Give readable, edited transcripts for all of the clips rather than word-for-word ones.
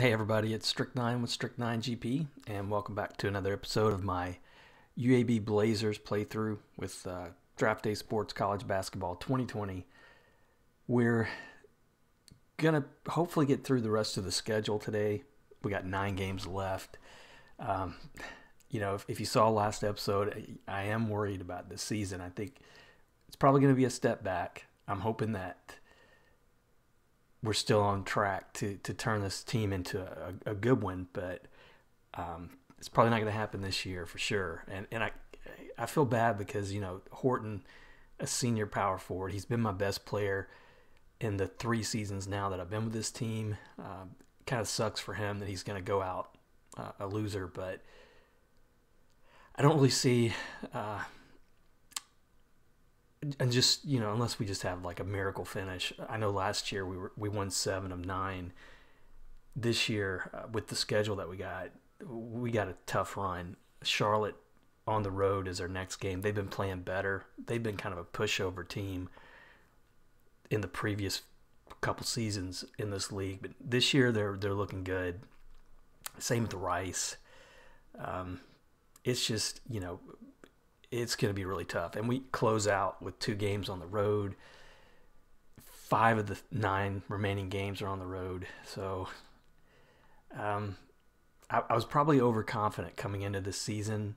Hey everybody, it's Strict9 with Strict9GP, and welcome back to another episode of my UAB Blazers playthrough with Draft Day Sports College Basketball 2020. We're going to hopefully get through the rest of the schedule today. We got 9 games left. You know, if you saw last episode, I am worried about this season. I think it's probably going to be a step back. I'm hoping that we're still on track to turn this team into a good one, but it's probably not going to happen this year for sure. And I feel bad because, you know, Horton, a senior power forward, he's been my best player in the 3 seasons now that I've been with this team. Kind of sucks for him that he's going to go out a loser, but I don't really see and just, you know, unless we just have like a miracle finish. I know last year we won 7 of 9. This year, with the schedule that we got a tough run. Charlotte on the road is our next game. They've been playing better. They've been kind of a pushover team in the previous couple seasons in this league, but this year they're looking good. Same with Rice. It's just, you know, it's going to be really tough. And we close out with 2 games on the road. 5 of the 9 remaining games are on the road. So I was probably overconfident coming into this season,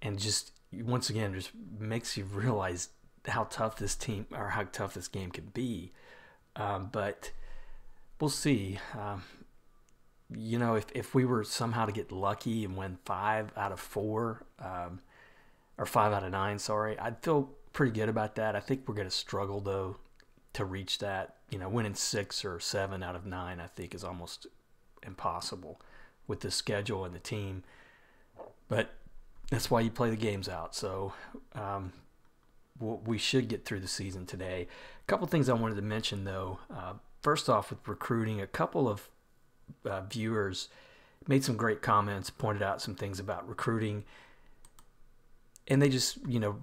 and just, once again, just makes you realize how tough this team, or how tough this game can be. But we'll see. You know, if we were somehow to get lucky and win 5 out of 4, or 5 out of 9, sorry, I'd feel pretty good about that. I think we're going to struggle, though, to reach that. You know, winning 6 or 7 out of 9, I think, is almost impossible with the schedule and the team. But that's why you play the games out. So we should get through the season today. A couple things I wanted to mention, though. First off, with recruiting, a couple of viewers made some great comments, pointed out some things about recruiting. And they just, you know,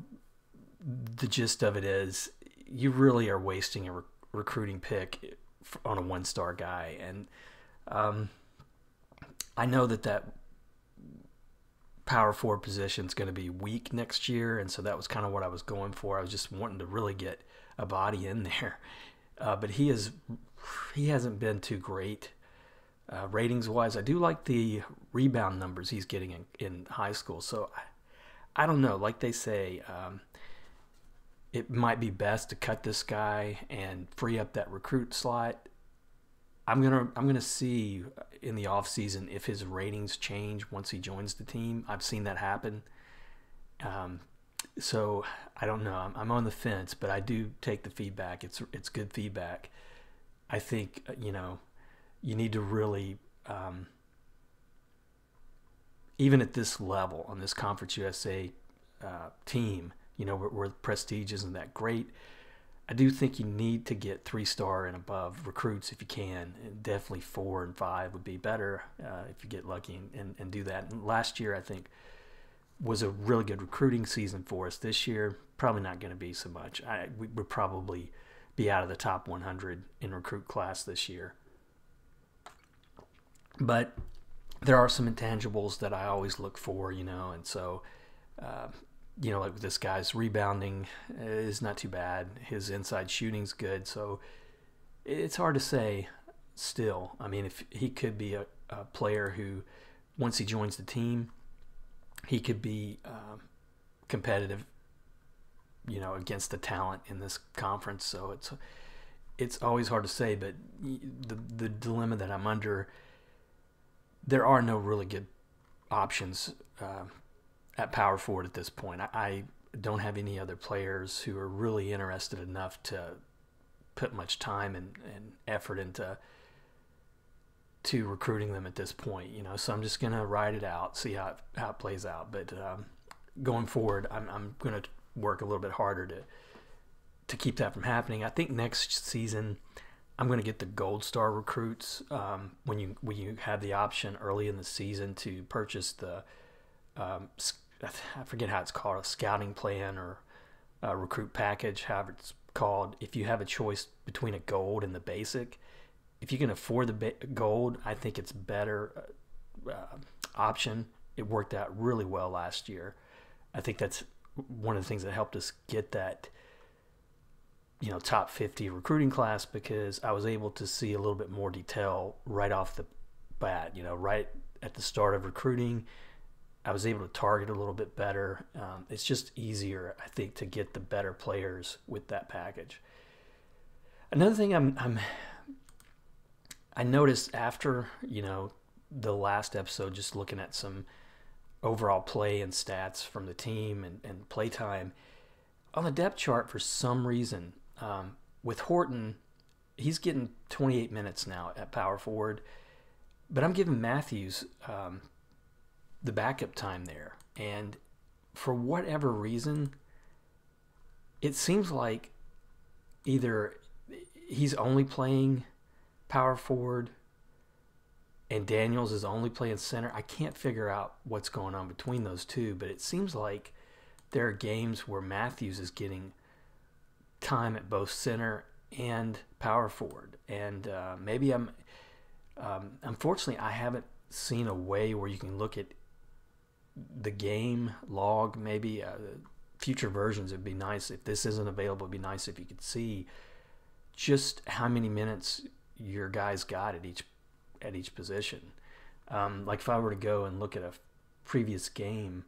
the gist of it is you really are wasting a recruiting pick on a 1-star guy. And I know that power forward position is going to be weak next year, and so that was kind of what I was going for. I was just wanting to really get a body in there. But he hasn't been too great ratings-wise. I do like the rebound numbers he's getting in high school, so I don't know. Like they say, it might be best to cut this guy and free up that recruit slot. I'm gonna see in the off season if his ratings change once he joins the team. I've seen that happen. So I don't know. I'm on the fence, but I do take the feedback. It's good feedback. I think, you know, you need to really. Even at this level, on this Conference USA team, you know, where prestige isn't that great, I do think you need to get 3-star and above recruits if you can. And definitely 4 and 5 would be better if you get lucky and do that. And last year, I think, was a really good recruiting season for us. This year, probably not going to be so much. We would probably be out of the top 100 in recruit class this year. But there are some intangibles that I always look for, you know, and so, you know, like this guy's rebounding is not too bad. His inside shooting's good, so it's hard to say still. I mean, if he could be a player who, once he joins the team, he could be competitive, you know, against the talent in this conference. So it's always hard to say, but the dilemma that I'm under, there are no really good options at power forward at this point. I don't have any other players who are really interested enough to put much time and effort into recruiting them at this point. You know, so I'm just gonna ride it out, see how it plays out. But going forward, I'm gonna work a little bit harder to keep that from happening. I think next season, I'm going to get the Gold Star recruits. When you have the option early in the season to purchase the, I forget how it's called, a scouting plan or a recruit package, however it's called. If you have a choice between a gold and the basic, if you can afford the gold, I think it's better option. It worked out really well last year. I think that's one of the things that helped us get that, you know, top 50 recruiting class, because I was able to see a little bit more detail right off the bat. You know, right at the start of recruiting, I was able to target a little bit better. It's just easier, I think, to get the better players with that package. Another thing I noticed after, you know, the last episode, just looking at some overall play and stats from the team and play time, on the depth chart for some reason, with Horton, he's getting 28 minutes now at power forward, but I'm giving Matthews the backup time there. And for whatever reason, it seems like either he's only playing power forward and Daniels is only playing center. I can't figure out what's going on between those two, but it seems like there are games where Matthews is getting time at both center and power forward. And maybe I'm unfortunately, I haven't seen a way where you can look at the game log. Maybe future versions, it'd be nice if this isn't available. It'd be nice if you could see just how many minutes your guys got at each position. Like if I were to go and look at a previous game,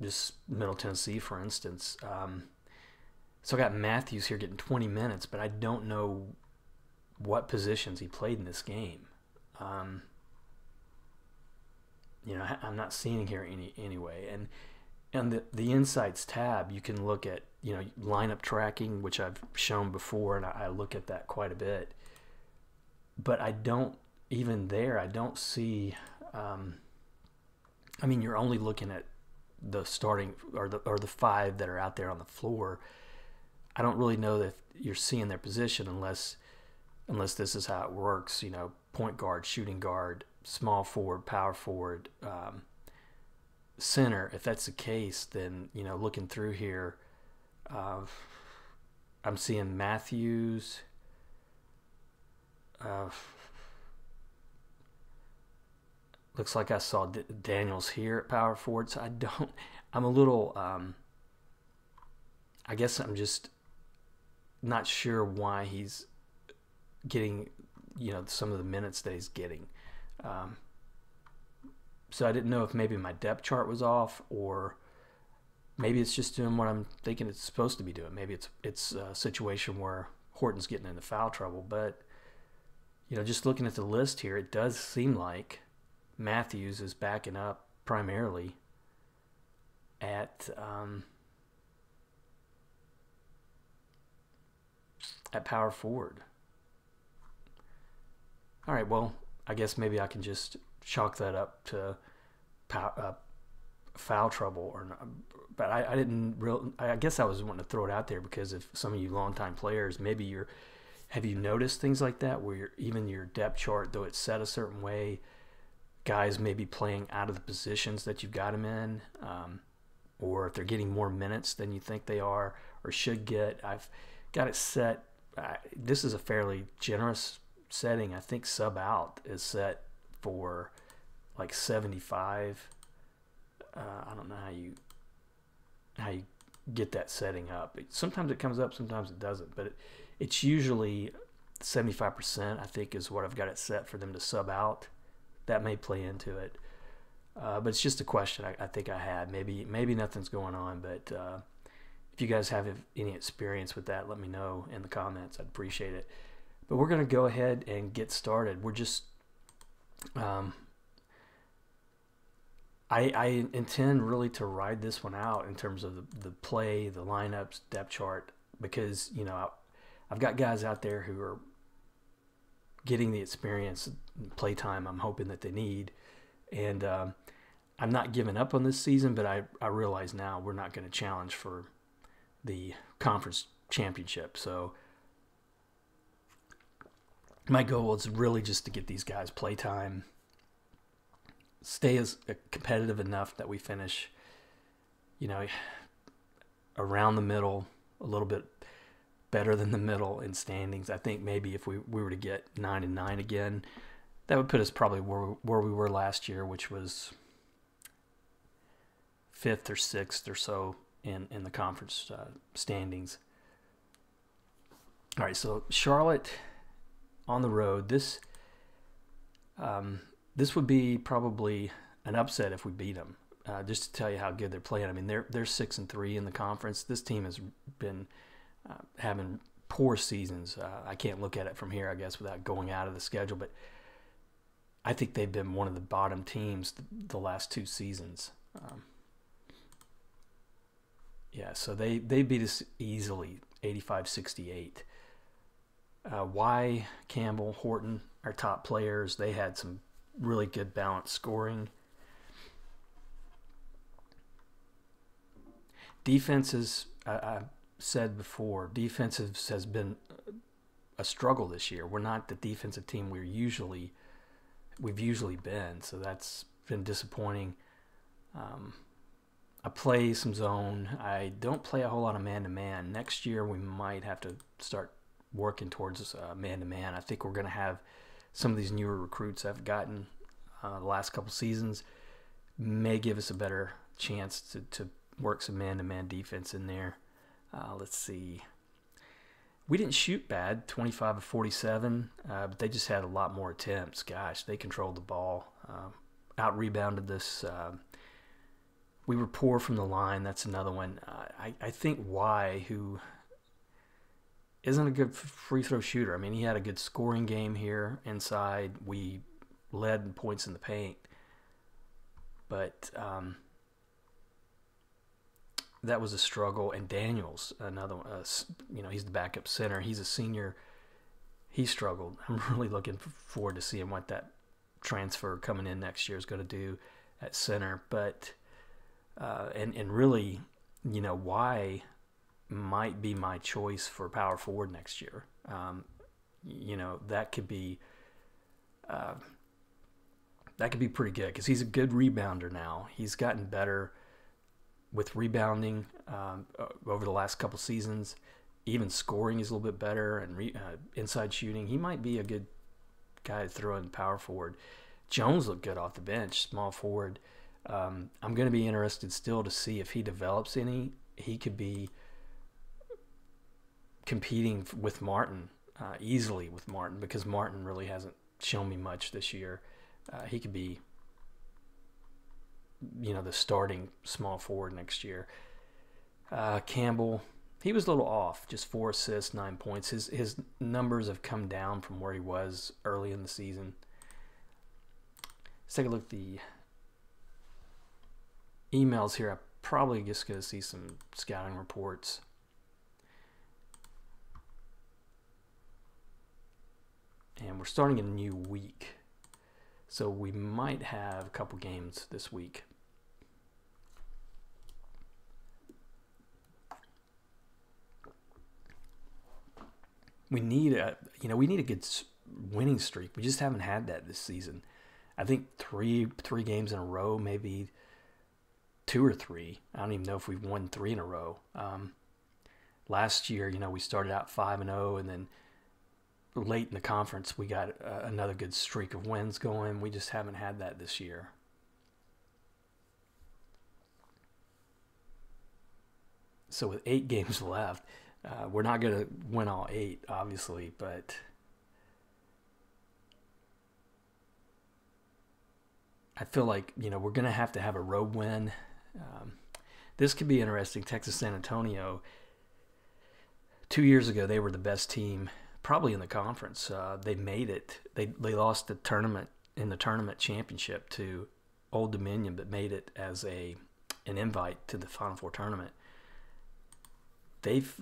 just Middle Tennessee, for instance. So I got Matthews here getting 20 minutes, but I don't know what positions he played in this game. You know, I'm not seeing here anyway. And the Insights tab, you can look at, you know, lineup tracking, which I've shown before, and I look at that quite a bit. But I don't, even there, I don't see, I mean, you're only looking at the starting or the five that are out there on the floor. I don't really know that you're seeing their position unless this is how it works, you know, point guard, shooting guard, small forward, power forward, center. If that's the case, then, you know, looking through here, I'm seeing Matthews, looks like I saw Daniels here at power forward. So I'm a little, I guess I'm just not sure why he's getting, you know, some of the minutes that he's getting. So I didn't know if maybe my depth chart was off, or maybe it's just doing what I'm thinking it's supposed to be doing. Maybe it's a situation where Horton's getting into foul trouble. But, you know, just looking at the list here, it does seem like Matthews is backing up primarily at power forward. All right, well, I guess maybe I can just chalk that up to foul trouble or not. But I didn't real. I guess I was wanting to throw it out there because if some of you longtime players, maybe have you noticed things like that where even your depth chart, though it's set a certain way, guys may be playing out of the positions that you've got them in, or if they're getting more minutes than you think they are or should get. I've got it set. This is a fairly generous setting. I think sub out is set for like 75. I don't know how you get that setting up. Sometimes it comes up, sometimes it doesn't, but it's usually 75%, I think, is what I've got it set for them to sub out. That may play into it, but it's just a question I think I had. Maybe nothing's going on, but if you guys have any experience with that, let me know in the comments. I'd appreciate it. But we're going to go ahead and get started. We're just I intend really to ride this one out in terms of the play, the lineups, depth chart, because, you know, I've got guys out there who are getting the experience, play time I'm hoping that they need. And I'm not giving up on this season, but I realize now we're not going to challenge for the conference championship. So my goal is really just to get these guys play time, stay as competitive enough that we finish, you know, around the middle, a little bit better than the middle in standings. I think maybe if we were to get 9-9 again, that would put us probably where we were last year, which was 5th or 6th or so in the conference standings. All right, so Charlotte on the road. This this would be probably an upset if we beat them. Just to tell you how good they're playing. I mean, they're 6-3 in the conference. This team has been having poor seasons. I can't look at it from here, I guess, without going out of the schedule. But I think they've been one of the bottom teams the last two seasons. Yeah, so they beat us easily, 85-68. Why Campbell, Horton, our top players, they had some really good balanced scoring. Defenses, I said before, defensives has been a struggle this year. We're not the defensive team we've usually been, so that's been disappointing. I play some zone. I don't play a whole lot of man-to-man. Next year we might have to start working towards man-to-man. I think we're going to have some of these newer recruits I've gotten the last couple seasons may give us a better chance to work some man-to-man defense in there. Let's see. We didn't shoot bad, 25 of 47, but they just had a lot more attempts. Gosh, they controlled the ball, out-rebounded this. We were poor from the line. That's another one. I think Why, who isn't a good free-throw shooter. I mean, he had a good scoring game here inside. We led in points in the paint. But... that was a struggle. And Daniels, another one, you know, he's the backup center. He's a senior. He struggled. I'm really looking forward to seeing what that transfer coming in next year is going to do at center. But and really, you know, Why might be my choice for power forward next year. You know, that could be pretty good because he's a good rebounder now. He's gotten better with rebounding over the last couple seasons. Even scoring is a little bit better, and inside shooting. He might be a good guy to throw in power forward. Jones looked good off the bench, small forward. I'm going to be interested still to see if he develops any. He could be competing with Martin, easily with Martin, because Martin really hasn't shown me much this year. He could be, you know, the starting small forward next year. Campbell, he was a little off, just 4 assists, 9 points. His numbers have come down from where he was early in the season. Let's take a look at the emails here. I'm probably just going to see some scouting reports. And we're starting a new week, so we might have a couple games this week. We need a, you know, we need a good winning streak. We just haven't had that this season. I think three games in a row, maybe 2 or 3. I don't even know if we've won 3 in a row. Last year, you know, we started out 5-0, and then late in the conference, we got another good streak of wins going. We just haven't had that this year. So with 8 games left, we're not going to win all 8, obviously, but I feel like, you know, we're going to have a road win. This could be interesting. Texas-San Antonio, 2 years ago, they were the best team probably in the conference. They made it. They lost the tournament championship to Old Dominion, but made it as an invite to the Final Four tournament. They've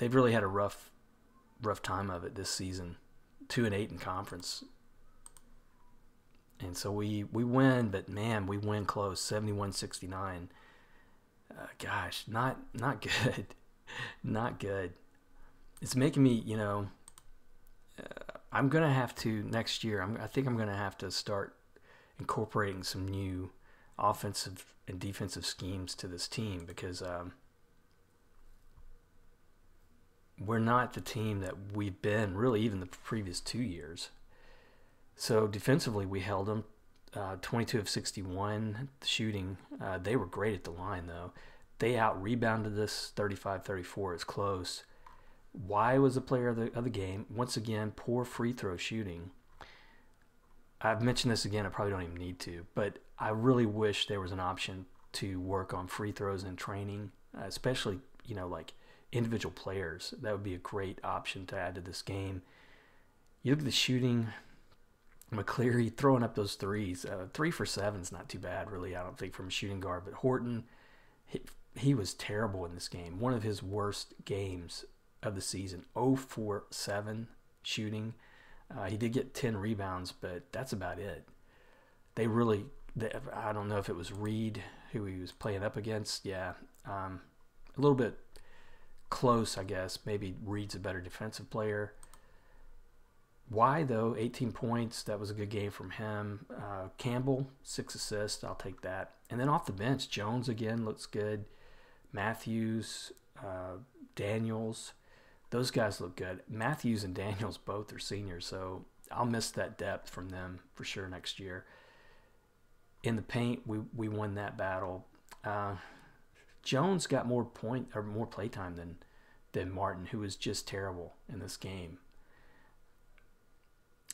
really had a rough time of it this season. 2-8 in conference, and so we win, but man, we win close, 71-69. Gosh, not good, not good. It's making me, you know, I'm going to have to, next year, I think I'm going to have to start incorporating some new offensive and defensive schemes to this team because we're not the team that we've been really even the previous 2 years. So defensively, we held them 22 of 61 shooting. They were great at the line, though. They out-rebounded this 35-34. It's close. Why was the player of the game? Once again, poor free throw shooting. I've mentioned this again. I probably don't even need to, but I really wish there was an option to work on free throws in training, especially, you know, like individual players. That would be a great option to add to this game. You look at the shooting, McCleary throwing up those threes. 3 for 7 is not too bad, really, I don't think, from a shooting guard. But Horton, he was terrible in this game. One of his worst games of the season, 0-for-7 shooting. He did get 10 rebounds, but that's about it. They really, I don't know if it was Reed who he was playing up against. Yeah, a little bit close, I guess. Maybe Reed's a better defensive player. Why, though, 18 points. That was a good game from him. Campbell, 6 assists. I'll take that. And then off the bench, Jones again looks good. Matthews, Daniels, those guys look good. Matthews and Daniels both are seniors, so I'll miss that depth from them for sure next year. In the paint, we won that battle. Jones got more playtime than Martin, who was just terrible in this game.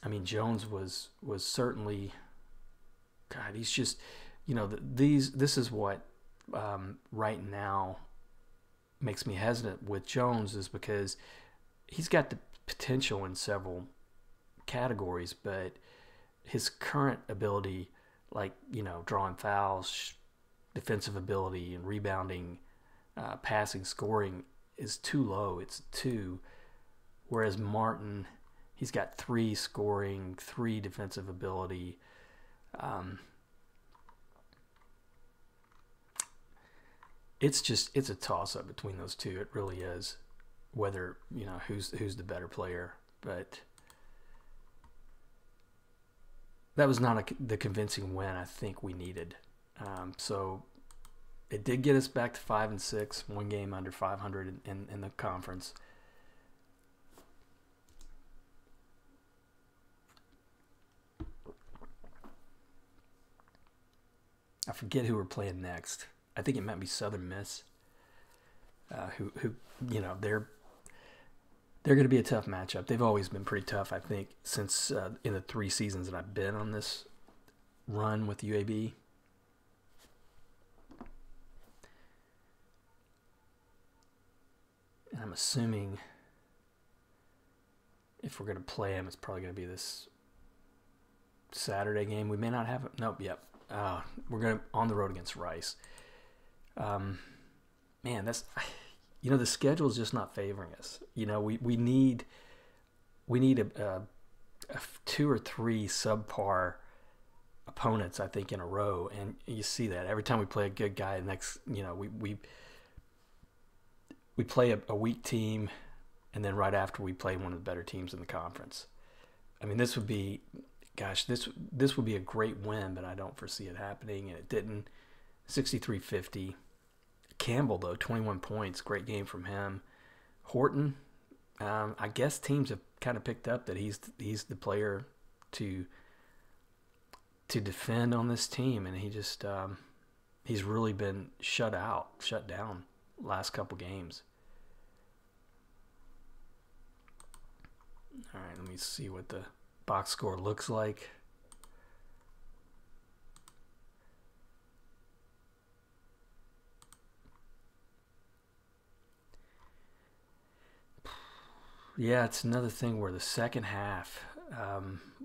I mean, Jones was certainly, God, he's just, you know, this is what right now makes me hesitant with Jones, is because he's got the potential in several categories, but his current ability, like, you know, drawing fouls, defensive ability, and rebounding, passing, scoring, is too low. It's 2, whereas Martin, he's got 3 scoring, 3 defensive ability. It's a toss-up between those two. It really is, whether, you know, who's the better player. But that was not the convincing win I think we needed. So it did get us back to 5 and 6, 1 game under 500 in the conference. I forget who we're playing next. I think it might be Southern Miss. Who you know, they're going to be a tough matchup. They've always been pretty tough, I think, since in the 3 seasons that I've been on this run with UAB. And I'm assuming if we're going to play them, it's probably going to be this Saturday game. We may not have it. Nope, yep. We're going on the road against Rice. Man, that's, you know, the schedule is just not favoring us. You know, we need a 2 or 3 subpar opponents, I think, in a row, and you see that every time we play a good guy. Next, you know, we play a weak team, and then right after we play one of the better teams in the conference. I mean, this would be. Gosh, this would be a great win, but I don't foresee it happening, and it didn't. 63-50. Campbell, though, 21 points. Great game from him. Horton, I guess teams have kind of picked up that he's the player to defend on this team, and he just he's really been shut down last couple games. All right, let me see what the box score looks like. Yeah, it's another thing where the second half,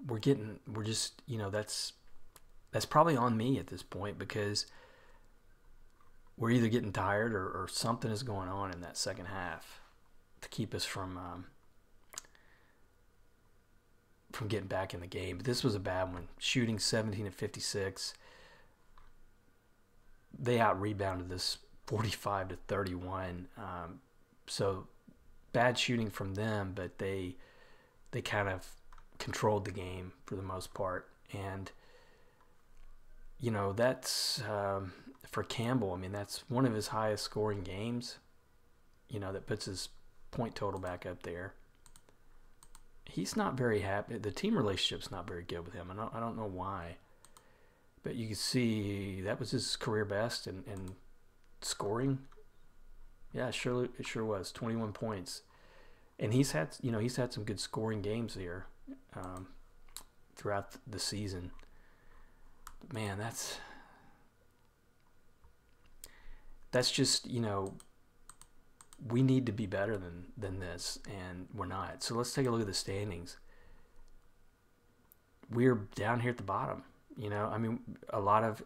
we're just, you know, that's probably on me at this point, because we're either getting tired or something is going on in that second half to keep us from getting back in the game. But this was a bad one. Shooting 17 of 56. They out-rebounded this 45 to 31. So bad shooting from them, but they kind of controlled the game for the most part. And, you know, that's for Campbell. I mean, that's one of his highest scoring games, you know, that puts his point total back up there. He's not very happy. The team relationship's not very good with him. I don't know why. But you can see that was his career best in scoring. Yeah, it sure was. 21 points. And he's had some good scoring games here throughout the season. But man, that's just, we need to be better than this, and we're not. So let's take a look at the standings. We're down here at the bottom. A lot of,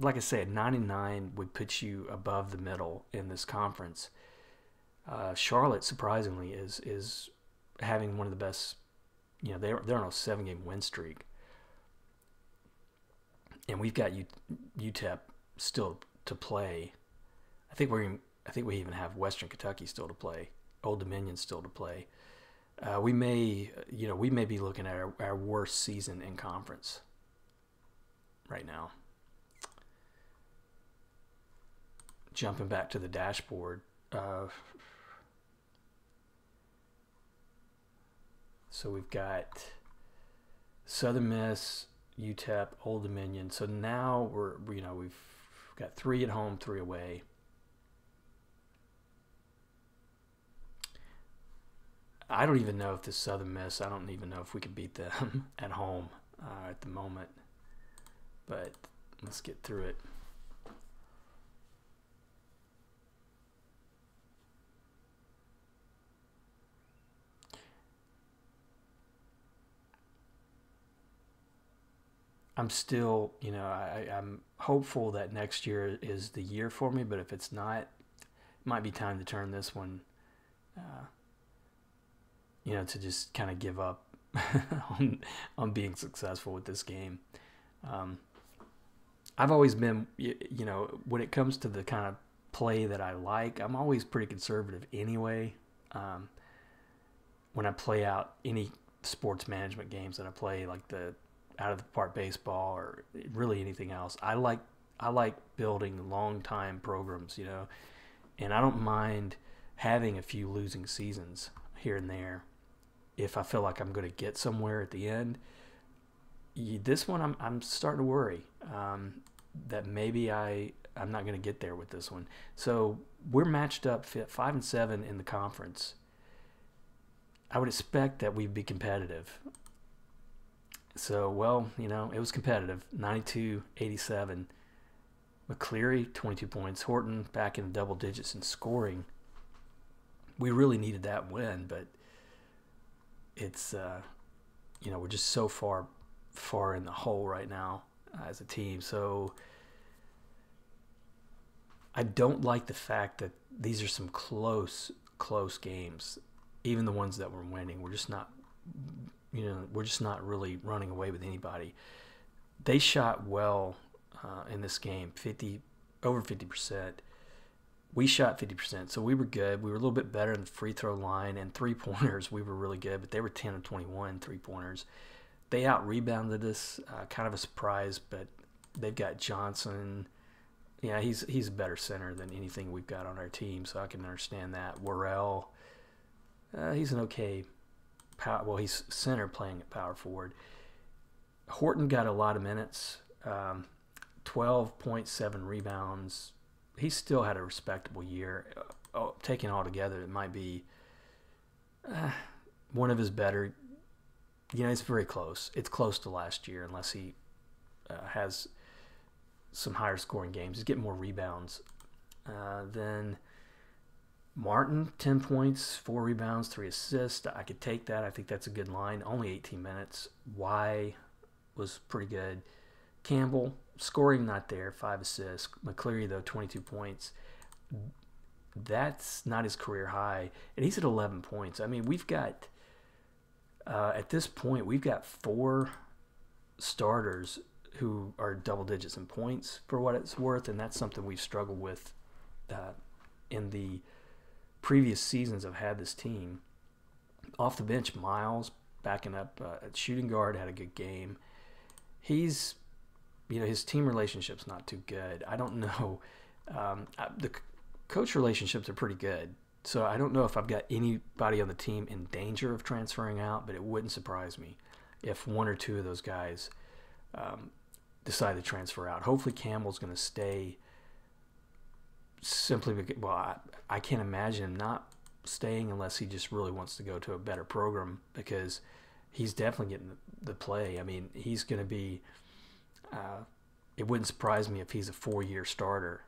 like I said, 99 would put you above the middle in this conference. Charlotte, surprisingly, is having one of the best. They're on a 7-game win streak, and we've got UTEP still to play. I think we even have Western Kentucky still to play, Old Dominion still to play. We may be looking at our worst season in conference right now. Jumping back to the dashboard. So we've got Southern Miss, UTEP, Old Dominion. So now we've got 3 at home, 3 away. I don't even know if this Southern Miss, I don't even know if we could beat them at home at the moment. But let's get through it. I'm still, I'm hopeful that next year is the year for me, but if it's not, it might be time to turn this one, to just kind of give up on being successful with this game. I've always been, when it comes to the kind of play that I like, I'm always pretty conservative anyway. When I play out any sports management games that I play, like the out-of-the-park baseball or really anything else, I like building long-time programs, and I don't mind having a few losing seasons here and there if I feel like I'm going to get somewhere at the end. This one, I'm starting to worry that maybe I'm not going to get there with this one. So we're matched up 5 and 7 in the conference. I would expect that we'd be competitive. So, well, it was competitive. 92-87. McCleary, 22 points. Horton back in the double digits in scoring. We really needed that win, but it's, we're just so far in the hole right now as a team. So I don't like the fact that these are some close games. Even the ones that we're winning, we're just not, we're just not really running away with anybody. They shot well in this game, over 50%. We shot 50%, so we were good. We were a little bit better in the free throw line and three-pointers. We were really good, but they were 10 of 21 three-pointers. They out-rebounded us, kind of a surprise, but they've got Johnson. Yeah, he's a better center than anything we've got on our team, so I can understand that. Worrell, he's an okay he's center playing at power forward. Horton got a lot of minutes, 12.7 rebounds. He still had a respectable year. Taken all together, it might be one of his better. It's very close. It's close to last year unless he has some higher scoring games. He's getting more rebounds. Then Martin, 10 points, 4 rebounds, 3 assists. I could take that. I think that's a good line. Only 18 minutes. Y was pretty good. Campbell, scoring not there, 5 assists. McCleary, though, 22 points. That's not his career high. And he's at 11 points. I mean, we've got... at this point, we've got 4 starters who are double digits in points for what it's worth, and that's something we've struggled with in the previous seasons I've had this team. Off the bench, Miles backing up at shooting guard, had a good game. He's, his team relationship's not too good. I don't know. The coach relationships are pretty good. So I don't know if I've got anybody on the team in danger of transferring out, but it wouldn't surprise me if one or two of those guys decide to transfer out. Hopefully Campbell's going to stay simply because, well, I can't imagine him not staying unless he just really wants to go to a better program, because he's definitely getting the play. I mean, he's going to be it wouldn't surprise me if he's a four-year starter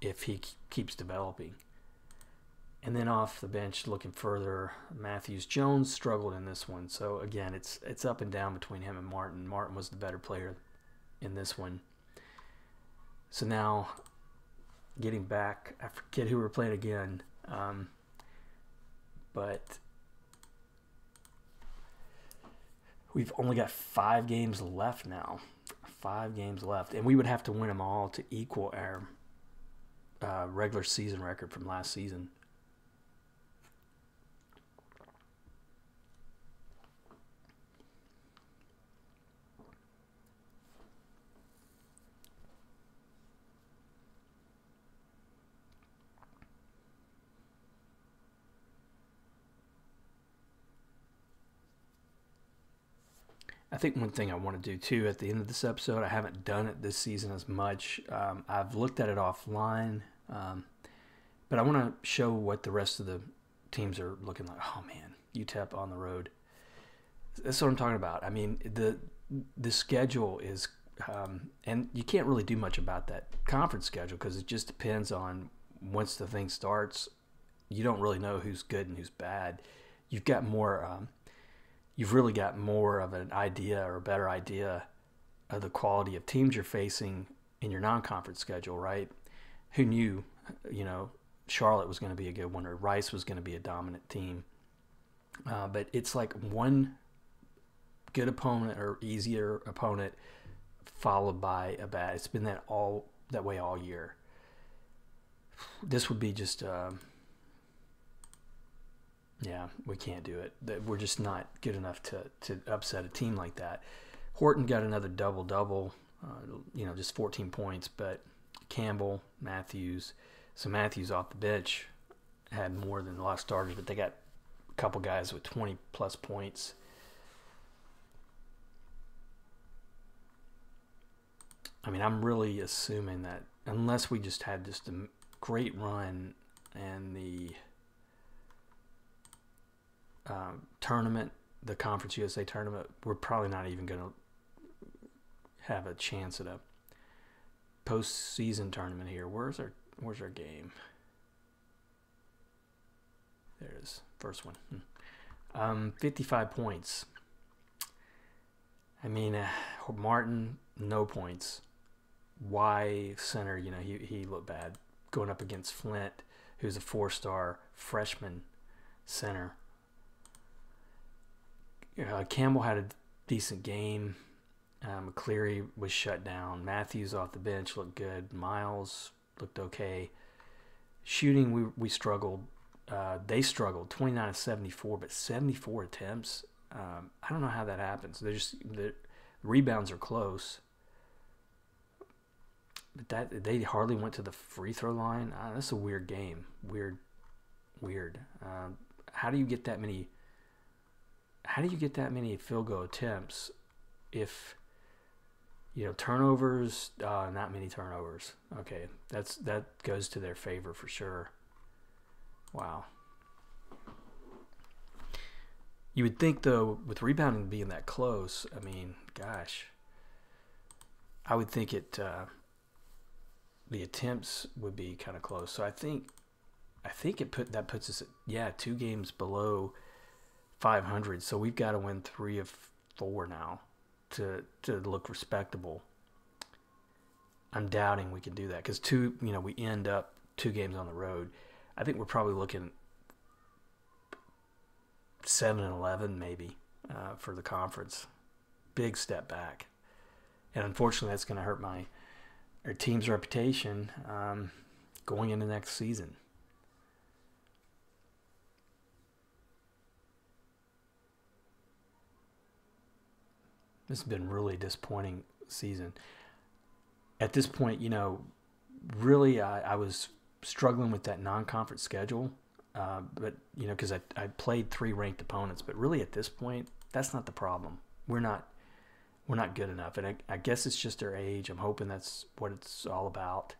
if he keeps developing. And then off the bench, looking further, Matthews-Jones struggled in this one. So, again, it's up and down between him and Martin. Martin was the better player in this one. So now, getting back, I forget who we're playing again. But we've only got 5 games left now. 5 games left. And we would have to win them all to equal our regular season record from last season. I think one thing I want to do, too, at the end of this episode, I haven't done it this season as much. I've looked at it offline, but I want to show what the rest of the teams are looking like. Oh, man, UTEP on the road. That's what I'm talking about. I mean, the schedule is and you can't really do much about that conference schedule because it just depends on once the thing starts. You don't really know who's good and who's bad. You've got more you've really got more of an idea or a better idea of the quality of teams you're facing in your non-conference schedule, right? Who knew, you know, Charlotte was going to be a good one or Rice was going to be a dominant team. But it's like one good opponent or easier opponent followed by a bad. It's been that way all year. This would be just yeah, we can't do it. We're just not good enough to upset a team like that. Horton got another double-double, you know, just 14 points, but Campbell, Matthews. So Matthews off the bench had more than the last starters, but they got a couple guys with 20-plus points. I mean, I'm really assuming that unless we just had just a great run and the – tournament, the Conference USA tournament, we're probably not even going to have a chance at a postseason tournament here. Where's our game? There it is, first one. 55 points. I mean, Martin, no points. Y center, you know, he looked bad going up against Flint, who's a 4-star freshman center. Campbell had a decent game. McCleary was shut down. Matthews off the bench looked good. Miles looked okay. Shooting, we struggled. They struggled, 29 of 74, but 74 attempts. I don't know how that happens. The rebounds are close. But they hardly went to the free throw line. That's a weird game. Weird. How do you get that many... How do you get that many field goal attempts if, you know, turnovers, not many turnovers? Okay, that goes to their favor for sure. Wow. You would think, though, with rebounding being that close, I mean, gosh, I would think the attempts would be kind of close. So I think that puts us at, yeah, 2 games below 500, so we've got to win 3 of 4 now to look respectable. I'm doubting we can do that because you know, we end up 2 games on the road. I think we're probably looking 7-11 maybe for the conference. Big step back, and unfortunately, that's going to hurt our team's reputation going into next season. This has been really disappointing season. At this point, you know, really I was struggling with that non-conference schedule. But, you know, because I played three ranked opponents. But really at this point, that's not the problem. We're not good enough. And I guess it's just their age. I'm hoping that's what it's all about.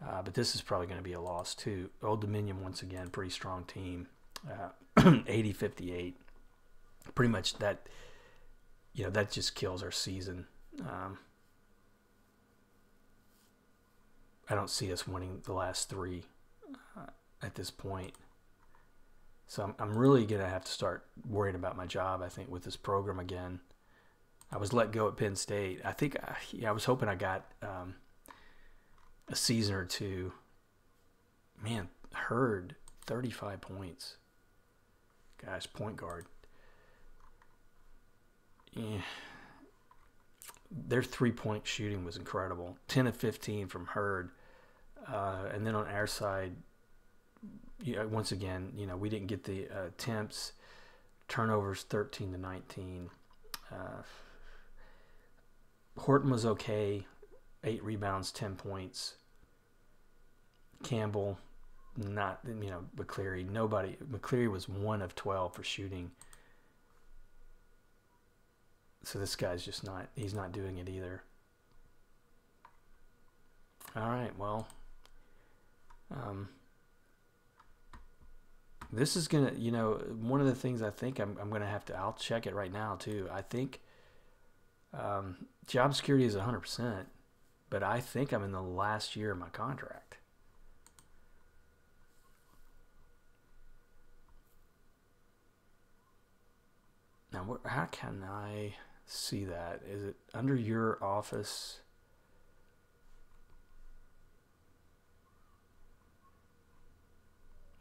But this is probably going to be a loss, too. Old Dominion, once again, pretty strong team. 80-58. Pretty much that, you know, that just kills our season. I don't see us winning the last three at this point. So I'm really going to have to start worrying about my job, I think, with this program again. I was let go at Penn State. I think I was hoping I got a season or two. Man, Hurd, 35 points. Gosh, point guard. Yeah. Their three-point shooting was incredible. 10 of 15 from Hurd. And then on our side, you know, once again, you know, we didn't get the attempts. Turnovers 13 to 19. Horton was okay, 8 rebounds, 10 points. Campbell, not, you know, McCleary, nobody. McCleary was 1 of 12 for shooting. So this guy's just not, he's not doing it either. All right, well, this is going to, you know, one of the things I think I'm going to have to, I'll check it right now too. I think job security is 100%, but I think I'm in the last year of my contract. Now, how can I see that? Is it under your office?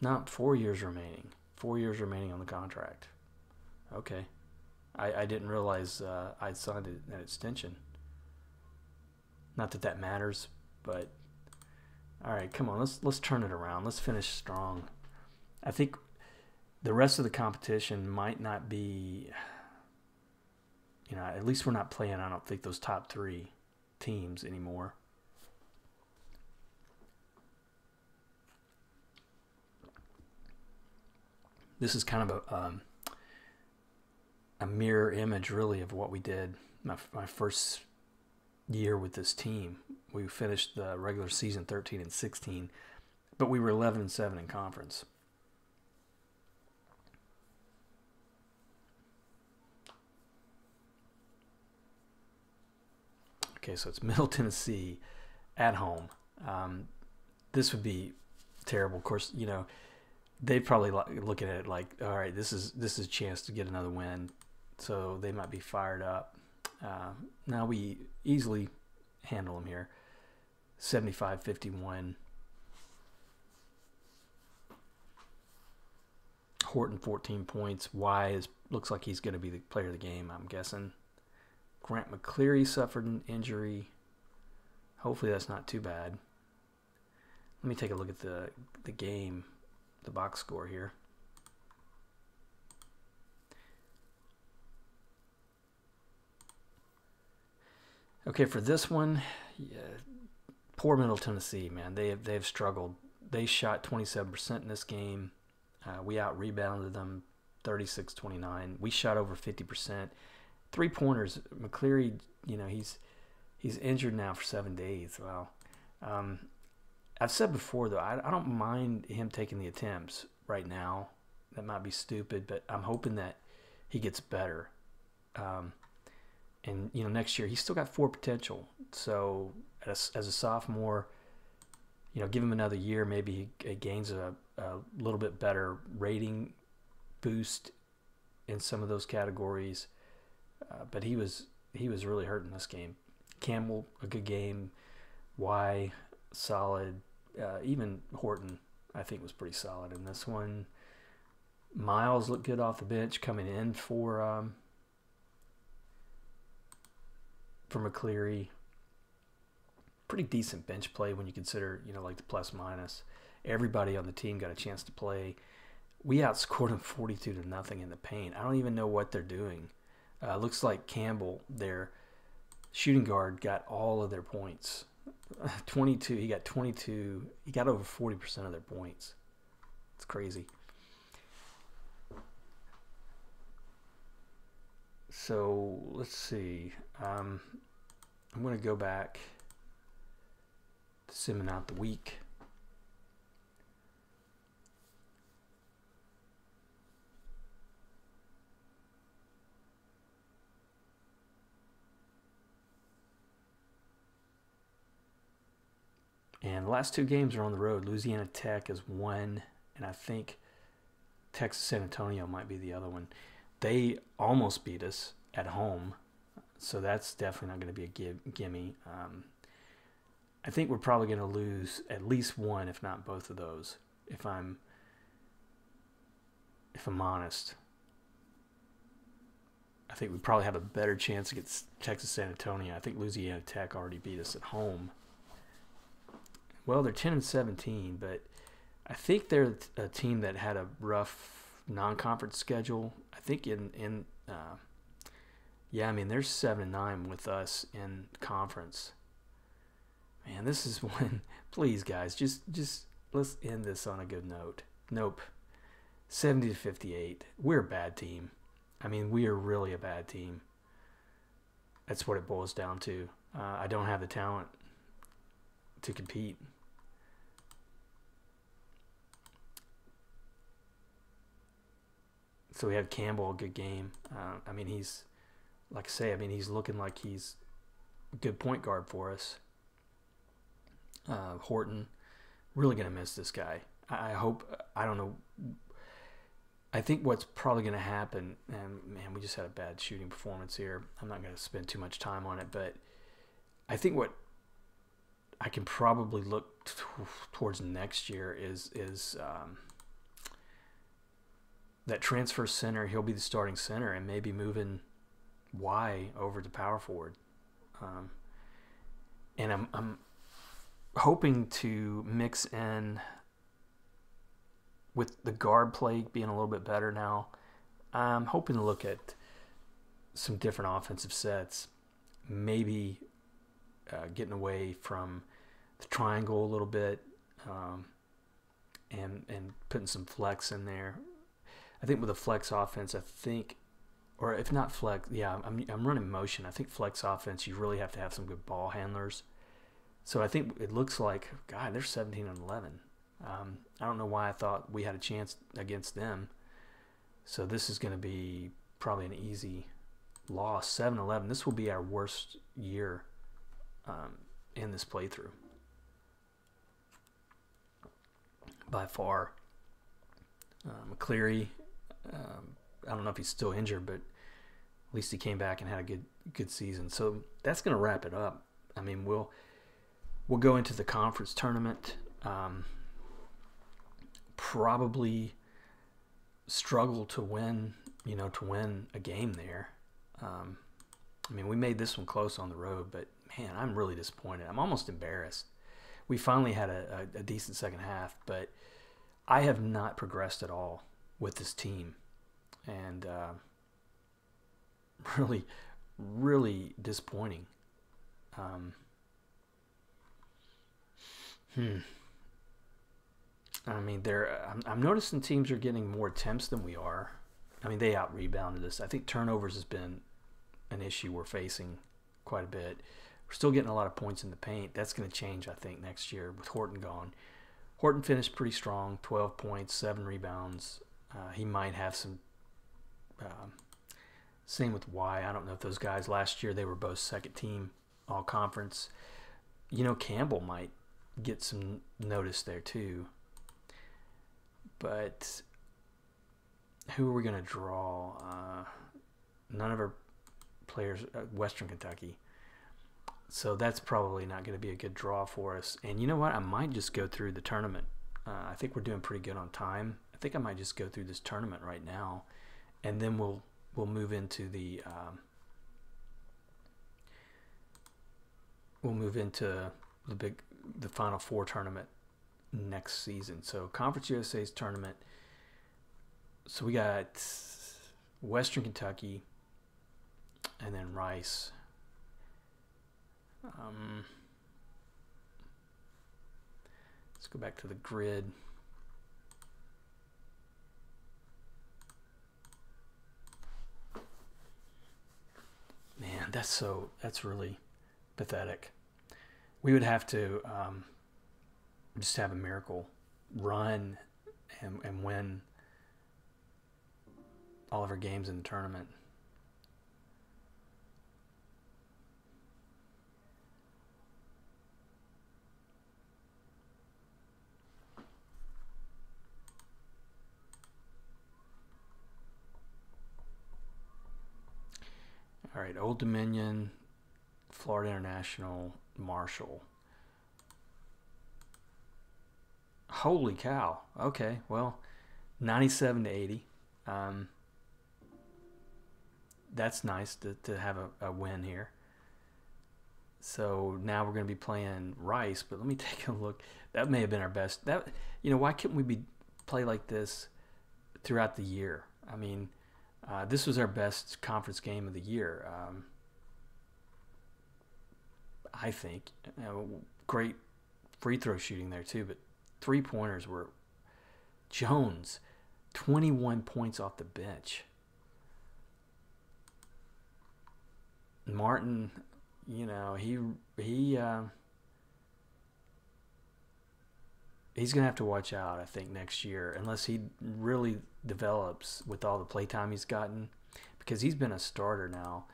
Not 4 years remaining. 4 years remaining on the contract. Okay. I didn't realize I'd signed an extension. Not that that matters, but all right, come on, let's turn it around. Let's finish strong. I think the rest of the competition might not be, you know, at least we're not playing, I don't think, those top three teams anymore. This is kind of a mirror image, really, of what we did my first year with this team. We finished the regular season 13-16, but we were 11-7 in conference. Okay, so it's Middle Tennessee at home. This would be terrible. Of course, you know, they probably look at it like, all right, this is a chance to get another win. So they might be fired up. Now we easily handle them here. 75-51. Horton, 14 points. Y looks like he's going to be the player of the game, I'm guessing. Grant McCleary suffered an injury. Hopefully that's not too bad. Let me take a look at the game, the box score here. Okay, for this one, yeah, poor Middle Tennessee, man. They've struggled. They shot 27% in this game. We out-rebounded them 36-29. We shot over 50%. Three-pointers, McCleary, you know, he's injured now for 7 days. Wow. I've said before, though, I don't mind him taking the attempts right now. That might be stupid, but I'm hoping that he gets better. And, you know, next year, he's still got 4 potential. So as a sophomore, you know, give him another year. Maybe he gains a little bit better rating boost in some of those categories. But he was really hurt in this game. Campbell, a good game. Y, solid. Even Horton, I think, was pretty solid in this one. Miles looked good off the bench coming in for McCleary. Pretty decent bench play when you consider, you know, like the plus minus. Everybody on the team got a chance to play. We outscored them 42-0 in the paint. I don't even know what they're doing. Looks like Campbell, their shooting guard, got all of their points. 22. He got over 40% of their points. It's crazy. So let's see. I'm going to go back to simming out the week. And the last two games are on the road. Louisiana Tech is one, and I think Texas-San Antonio might be the other one. They almost beat us at home, so that's definitely not going to be a gimme. I think we're probably going to lose at least one, if not both of those, if I'm honest. I think we probably have a better chance against Texas-San Antonio. I think Louisiana Tech already beat us at home. Well, they're 10-17, but I think they're a team that had a rough non-conference schedule. I think yeah, I mean, they're 7-9 with us in conference. Man, this is one. Please, guys, just let's end this on a good note. Nope, 70-58. We're a bad team. I mean, we are really a bad team. That's what it boils down to. I don't have the talent to compete. So we have Campbell, a good game. I mean, he's, like I say, I mean, he's looking like he's a good point guard for us. Horton, really going to miss this guy. I hope, I don't know. I think what's probably going to happen, and man, we just had a bad shooting performance here. I'm not going to spend too much time on it, but I think what I can probably look towards next year is that transfer center. He'll be the starting center, and maybe moving Y over to power forward. And I'm hoping to mix in with the guard play being a little bit better now. I'm hoping to look at some different offensive sets, maybe getting away from the triangle a little bit, and putting some flex in there. I think with a flex offense, I think, or if not flex, yeah, I'm running motion. I think flex offense, you really have to have some good ball handlers. So I think it looks like, God, they're 17-11. I don't know why I thought we had a chance against them. So this is going to be probably an easy loss, 7-11. This will be our worst year in this playthrough by far. McCleary, I don't know if he's still injured, but at least he came back and had a good season. So that's going to wrap it up. I mean, we'll go into the conference tournament. Probably struggle to win, you know, to win a game there. I mean, we made this one close on the road, but man, I'm really disappointed. I'm almost embarrassed. We finally had a decent second half, but I have not progressed at all with this team, and really, really disappointing. I mean, I'm noticing teams are getting more attempts than we are. I mean, they out-rebounded us. I think turnovers has been an issue we're facing quite a bit. We're still getting a lot of points in the paint. That's going to change, I think, next year with Horton gone. Horton finished pretty strong, 12 points, 7 rebounds. He might have some. Same with Y. I don't know if those guys last year, they were both second team all conference. You know, Campbell might get some notice there too. But who are we going to draw? None of our players, Western Kentucky. So that's probably not going to be a good draw for us. And you know what? I might just go through the tournament. I think we're doing pretty good on time. I think I might just go through this tournament right now, and then we'll move into the we'll move into the Final Four tournament next season. So Conference USA's tournament. So we got Western Kentucky, and then Rice. Let's go back to the grid. God, that's really pathetic. We would have to just have a miracle run and win all of our games in the tournament. All right, Old Dominion, Florida International, Marshall. Holy cow. Okay, well, 97-80. That's nice to have a win here. So now we're going to be playing Rice, but let me take a look. That may have been our best. That, you know, why couldn't we play like this throughout the year? I mean, this was our best conference game of the year. I think, you know, great free throw shooting there too, but three-pointers were Jones, 21 points off the bench. Martin, you know, he's going to have to watch out, I think, next year, unless he really develops with all the playtime he's gotten, because he's been a starter now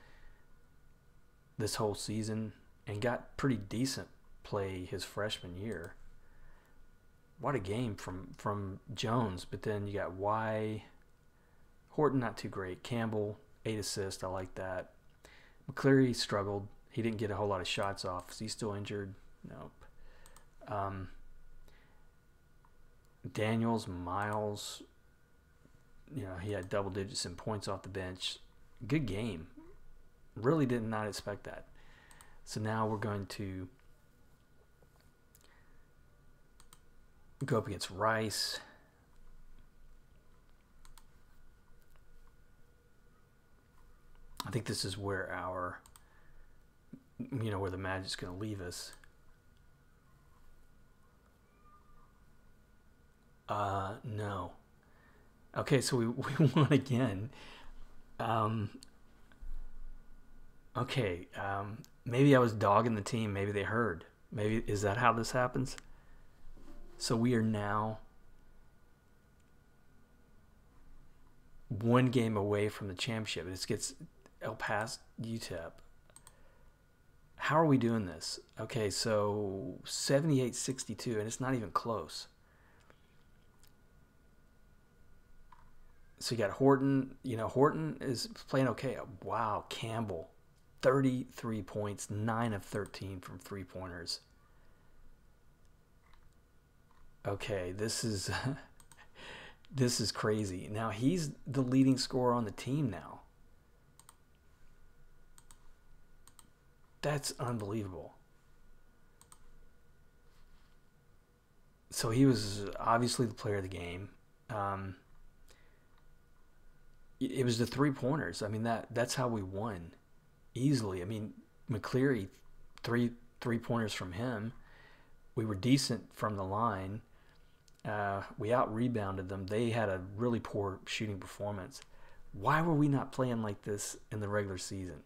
this whole season and got pretty decent play his freshman year. What a game from Jones, but then you got Horton, not too great. Campbell, 8 assists, I like that. McCleary struggled. He didn't get a whole lot of shots off. Is he still injured? Nope. Daniels, Miles, you know, he had double digits and points off the bench. Good game. Really did not expect that. So now we're going to go up against Rice. I think this is where our, you know, where the magic's going to leave us. No. Okay, so we won again. Okay, maybe I was dogging the team. Maybe they heard. Maybe, is that how this happens? So we are now one game away from the championship. It gets El Paso, UTEP. How are we doing this? Okay, so 78-62, and it's not even close. So you got Horton. You know, Horton is playing okay. Wow, Campbell, 33 points, 9 of 13 from three-pointers. Okay, this is this is crazy. Now he's the leading scorer on the team now. That's unbelievable. So he was obviously the player of the game. It was the three-pointers. I mean, that's how we won easily. I mean, McCleary, three-pointers from him. We were decent from the line. We out-rebounded them. They had a really poor shooting performance. Why were we not playing like this in the regular season?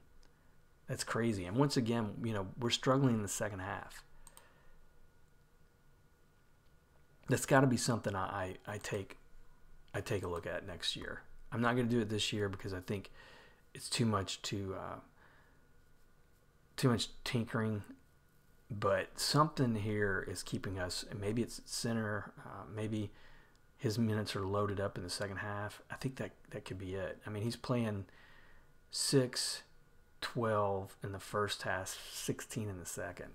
That's crazy. And once again, you know, we're struggling in the second half. That's got to be something I take a look at next year. I'm not going to do it this year because I think it's too much tinkering. But something here is keeping us, and maybe it's center, maybe his minutes are loaded up in the second half. I think that could be it. I mean, he's playing 6, 12 in the first half, 16 in the second.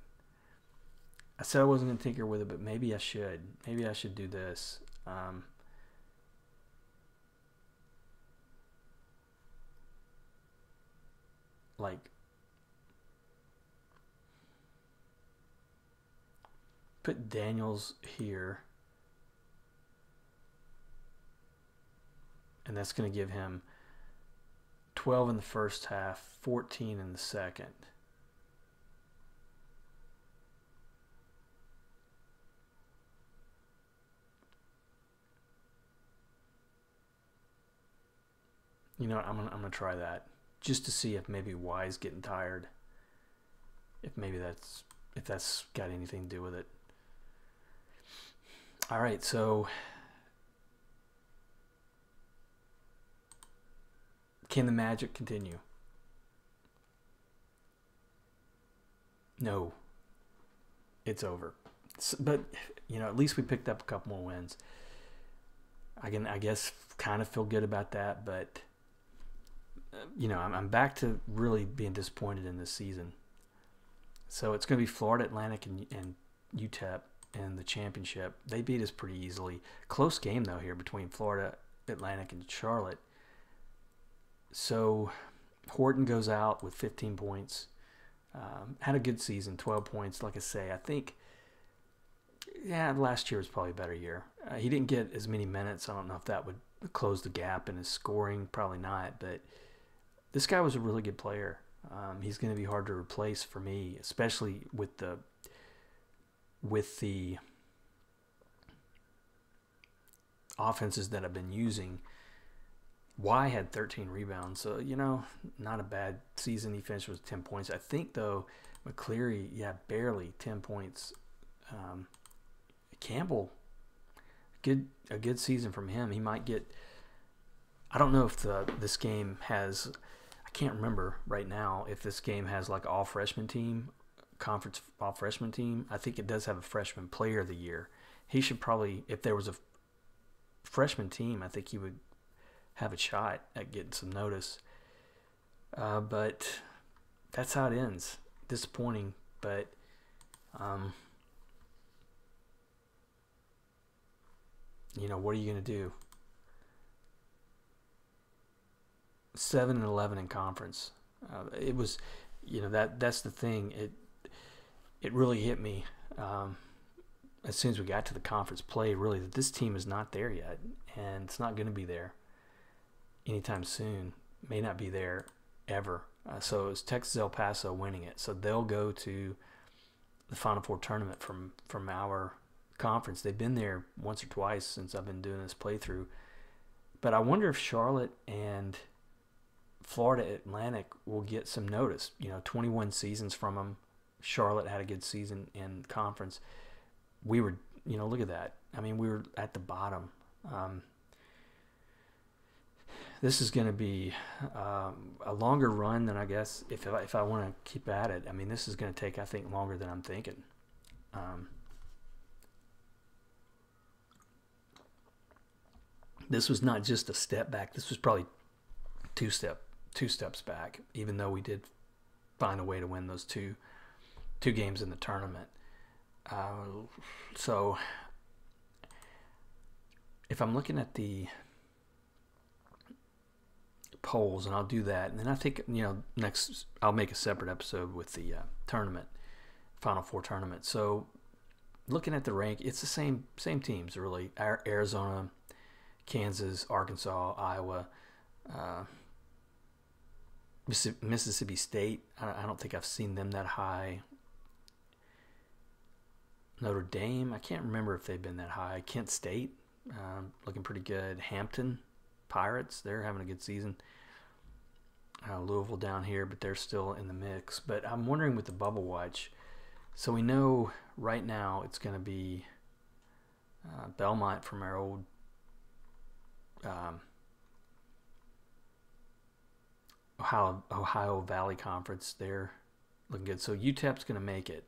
I said I wasn't going to tinker with it, but maybe I should. Maybe I should do this. Like, put Daniels here, and that's going to give him 12 in the first half, 14 in the second. You know what? I'm gonna try that just to see if maybe Y's getting tired. If maybe that's got anything to do with it. All right, so can the magic continue? No, it's over. But you know, at least we picked up a couple more wins. I guess, kind of feel good about that. But you know, I'm back to really being disappointed in this season. So it's going to be Florida Atlantic and UTEP in the championship. They beat us pretty easily. Close game though here between Florida Atlantic and Charlotte. So Horton goes out with 15 points. Had a good season, 12 points. Like I say, I think, yeah, last year was probably a better year. He didn't get as many minutes. I don't know if that would close the gap in his scoring. Probably not, but this guy was a really good player. He's going to be hard to replace for me, especially with the offenses that I've been using. Y had 13 rebounds, so, you know, not a bad season. He finished with 10 points. I think, though, McCleary, yeah, barely 10 points. Campbell, a good season from him. He might get – I don't know if this game has – I can't remember right now if this game has, like, all-freshman team, conference all-freshman team. I think it does have a freshman player of the year. He should probably – if there was a freshman team, I think he would – have a shot at getting some notice. But that's how it ends. Disappointing, but you know, what are you going to do? 7-11 in conference. It was, you know, that's the thing. It really hit me as soon as we got to the conference play, really, that this team is not there yet, and it's not going to be there anytime soon. May not be there ever. So it's Texas El Paso winning it. So they'll go to the Final Four tournament from our conference. They've been there once or twice since I've been doing this playthrough. But I wonder if Charlotte and Florida Atlantic will get some notice. You know, 21 seasons from them. Charlotte had a good season in conference. We were, you know, look at that. I mean, we were at the bottom. This is going to be a longer run than I guess if I want to keep at it. I mean, this is going to take, I think, longer than I'm thinking. This was not just a step back. This was probably two steps back, even though we did find a way to win those two games in the tournament. So if I'm looking at the polls, and I'll do that, and then I think, you know, next I'll make a separate episode with the tournament, Final Four tournament. So looking at the rank, it's the same teams really: Arizona, Kansas, Arkansas, Iowa, Mississippi State. I don't think I've seen them that high. Notre Dame, I can't remember if they've been that high. Kent State, looking pretty good. Hampton Pirates, they're having a good season. Louisville down here, but they're still in the mix. But I'm wondering with the bubble watch, so we know right now it's going to be Belmont from our old Ohio Valley Conference. They're looking good. So UTEP's going to make it.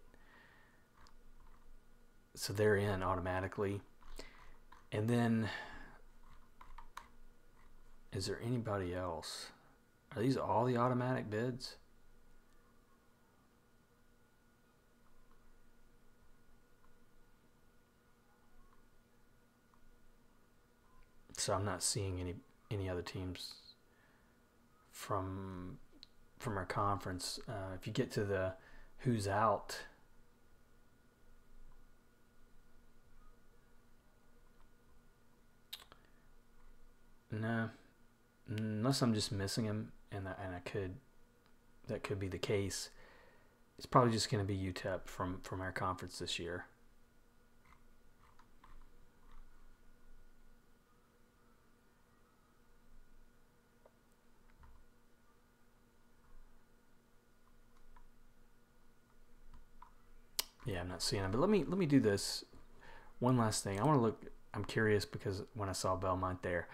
So they're in automatically. And then, is there anybody else? Are these all the automatic bids? So I'm not seeing any other teams from our conference. If you get to the who's out, no. Unless I'm just missing him, and I could, that could be the case. It's probably just going to be UTEP from our conference this year. Yeah, I'm not seeing them. But let me do this. One last thing. I want to look. I'm curious because when I saw Belmont there,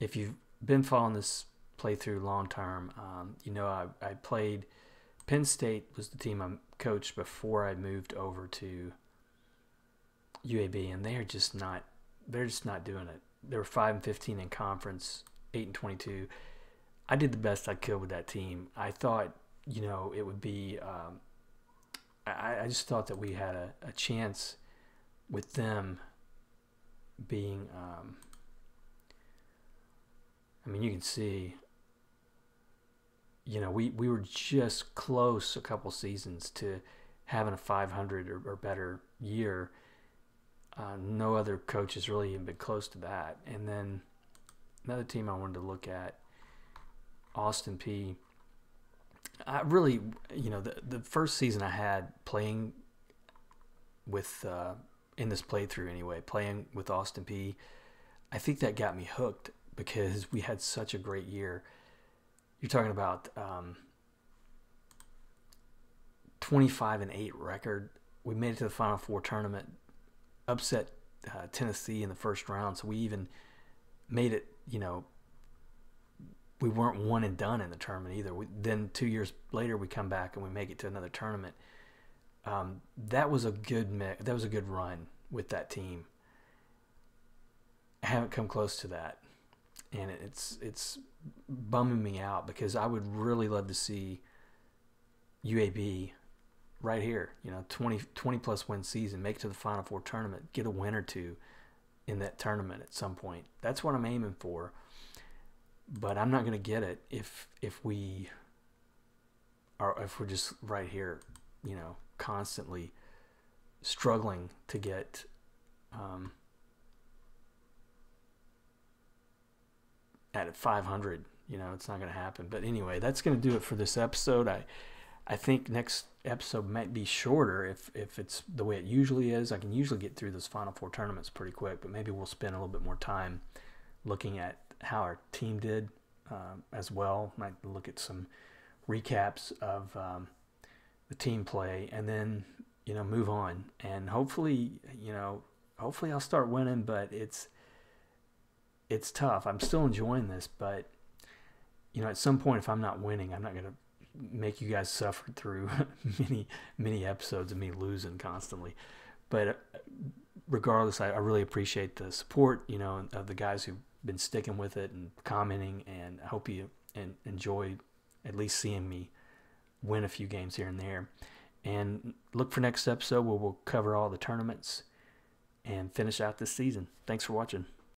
if you've been following this playthrough long term, you know I played. Penn State was the team I coached before I moved over to UAB, and they're just not. They're just not doing it. They were 5-15 in conference, 8-22. I did the best I could with that team. I thought, you know, it would be. I just thought that we had a chance with them being. I mean, you can see. You know, we were just close a couple seasons to having a 500 or better year. No other coach has really even been close to that. And then another team I wanted to look at, Austin Peay. I really, you know, the first season I had playing with, in this playthrough anyway, playing with Austin Peay, I think that got me hooked because we had such a great year. You're talking about 25-8 record. We made it to the Final Four tournament, upset Tennessee in the first round, so we even made it, you know, we weren't one and done in the tournament either. Then 2 years later we come back and we make it to another tournament. That was a good mix. That was a good run with that team. I haven't come close to that. And it's bumming me out because I would really love to see UAB right here, you know, 20-plus win season, make it to the Final Four tournament, get a win or two in that tournament at some point. That's what I'm aiming for. But I'm not going to get it if we're just right here, you know, constantly struggling to get. At 500, you know, it's not going to happen. But anyway, that's going to do it for this episode. I think next episode might be shorter if it's the way it usually is. I can usually get through those Final Four tournaments pretty quick, but maybe we'll spend a little bit more time looking at how our team did as well. Might look at some recaps of the team play and then, you know, move on. And hopefully, you know, hopefully I'll start winning, but it's tough. I'm still enjoying this, but you know, at some point, if I'm not winning, I'm not going to make you guys suffer through many episodes of me losing constantly. But regardless, I really appreciate the support, you know, of the guys who've been sticking with it and commenting, and I hope you enjoy at least seeing me win a few games here and there. And look for next episode where we'll cover all the tournaments and finish out this season. Thanks for watching.